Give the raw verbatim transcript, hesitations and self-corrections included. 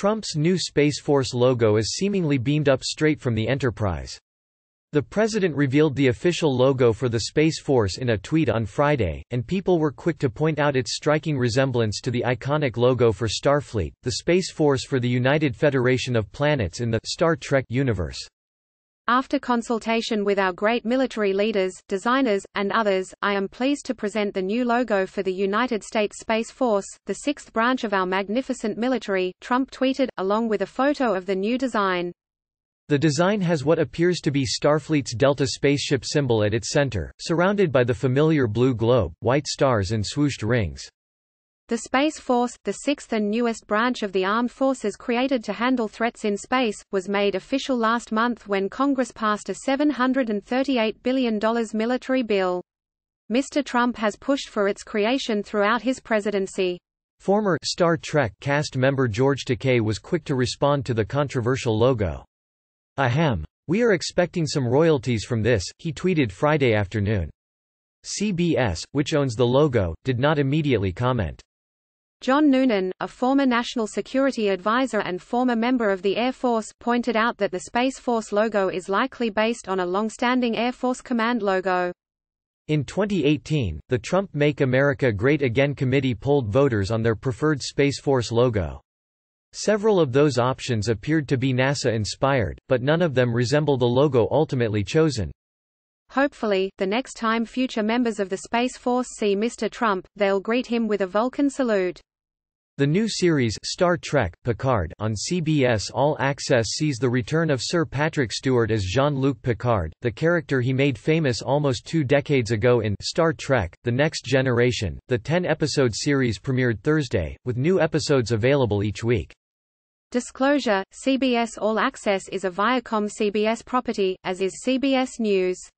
Trump's new Space Force logo is seemingly beamed up straight from the Enterprise. The president revealed the official logo for the Space Force in a tweet on Friday, and people were quick to point out its striking resemblance to the iconic logo for Starfleet, the Space Force for the United Federation of Planets in the Star Trek universe. After consultation with our great military leaders, designers, and others, I am pleased to present the new logo for the United States Space Force, the sixth branch of our magnificent military, Trump tweeted, along with a photo of the new design. The design has what appears to be Starfleet's Delta spaceship symbol at its center, surrounded by the familiar blue globe, white stars and swooshed rings. The Space Force, the sixth and newest branch of the armed forces created to handle threats in space, was made official last month when Congress passed a seven hundred thirty-eight billion dollar military bill. Mister Trump has pushed for its creation throughout his presidency. Former Star Trek cast member George Takei was quick to respond to the controversial logo. Ahem. We are expecting some royalties from this, he tweeted Friday afternoon. C B S, which owns the logo, did not immediately comment. John Noonan, a former national security advisor and former member of the Air Force, pointed out that the Space Force logo is likely based on a long-standing Air Force command logo. In twenty eighteen, the Trump Make America Great Again committee polled voters on their preferred Space Force logo. Several of those options appeared to be NASA-inspired, but none of them resemble the logo ultimately chosen. Hopefully, the next time future members of the Space Force see Mister Trump, they'll greet him with a Vulcan salute. The new series, Star Trek: Picard, on C B S All Access sees the return of Sir Patrick Stewart as Jean-Luc Picard, the character he made famous almost two decades ago in Star Trek: The Next Generation. The ten-episode series premiered Thursday, with new episodes available each week. Disclosure: C B S All Access is a ViacomCBS property, as is C B S News.